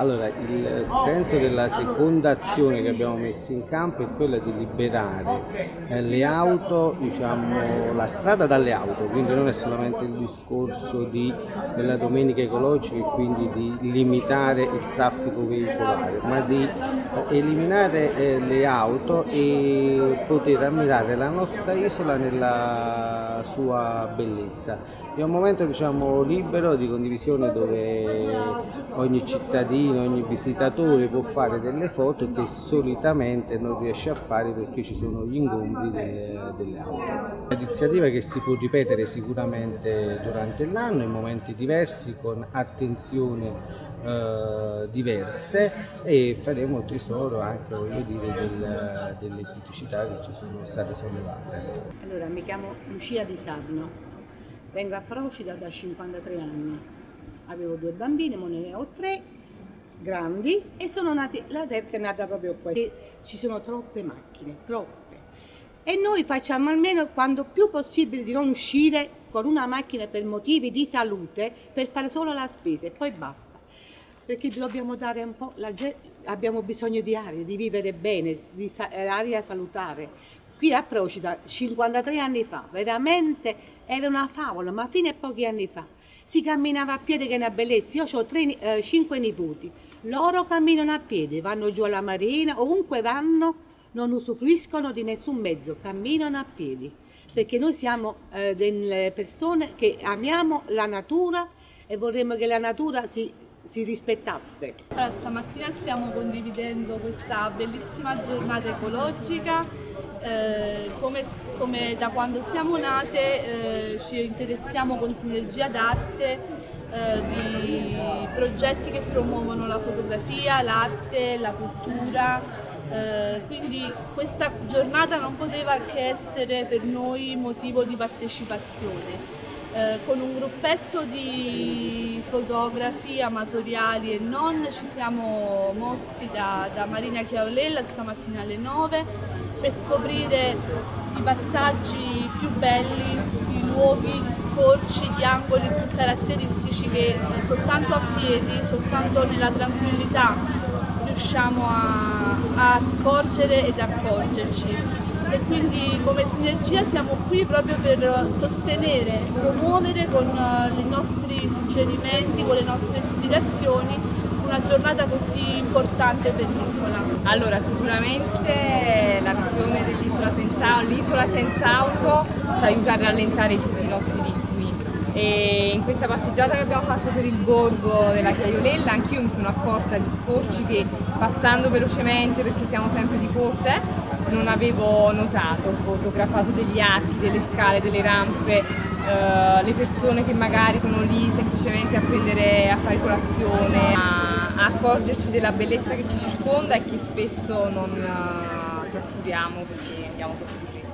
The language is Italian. Allora, il senso della seconda azione che abbiamo messo in campo è quella di liberare le auto, diciamo, la strada dalle auto, quindi non è solamente il discorso della domenica ecologica e quindi di limitare il traffico veicolare, ma di eliminare le auto e poter ammirare la nostra isola nella sua bellezza. È un momento, diciamo, libero di condivisione dove ogni cittadino, ogni visitatore può fare delle foto che solitamente non riesce a fare perché ci sono gli ingombri delle auto. È un'iniziativa che si può ripetere sicuramente durante l'anno in momenti diversi con attenzione diverse e faremo tesoro anche, voglio dire, delle criticità che ci sono state sollevate. Allora, mi chiamo Lucia Di Sarno. Vengo a Procida da 53 anni, avevo 2 bambine, ma ne ho 3 grandi e sono nati, la terza è nata proprio qua. Ci sono troppe macchine, troppe, e noi facciamo almeno quanto più possibile di non uscire con una macchina per motivi di salute, per fare solo la spesa e poi basta. Perché dobbiamo dare un po', abbiamo bisogno di aria, di vivere bene, di aria salutare. Qui a Procida, 53 anni fa, veramente era una favola, ma fino a pochi anni fa si camminava a piedi, che è una bellezza. Io ho 5 nipoti, loro camminano a piedi, vanno giù alla marina, ovunque vanno, non usufruiscono di nessun mezzo, camminano a piedi, perché noi siamo delle persone che amiamo la natura e vorremmo che la natura si rispettasse. Allora, stamattina stiamo condividendo questa bellissima giornata ecologica. Come da quando siamo nate ci interessiamo con Sinergia d'arte di progetti che promuovono la fotografia, l'arte, la cultura, quindi questa giornata non poteva che essere per noi motivo di partecipazione. Con un gruppetto di fotografi amatoriali e non ci siamo mossi da Marina Chiaiolella stamattina alle 9 per scoprire i passaggi più belli, i luoghi, gli scorci, gli angoli più caratteristici che soltanto a piedi, soltanto nella tranquillità riusciamo a scorgere ed accorgerci. E quindi come Sinergia siamo qui proprio per sostenere, promuovere con i nostri suggerimenti, con le nostre ispirazioni una giornata così importante per l'isola. Allora, sicuramente la visione dell'isola senza auto ci aiuta a rallentare tutti i nostri ritmi, e in questa passeggiata che abbiamo fatto per il borgo della Chiaiolella anch'io mi sono accorta di scorci che, passando velocemente perché siamo sempre di corsa, non avevo notato. Ho fotografato degli archi, delle scale, delle rampe, le persone che magari sono lì semplicemente a prendere, a fare colazione, a accorgerci della bellezza che ci circonda e che spesso non trascuriamo perché andiamo troppo lì.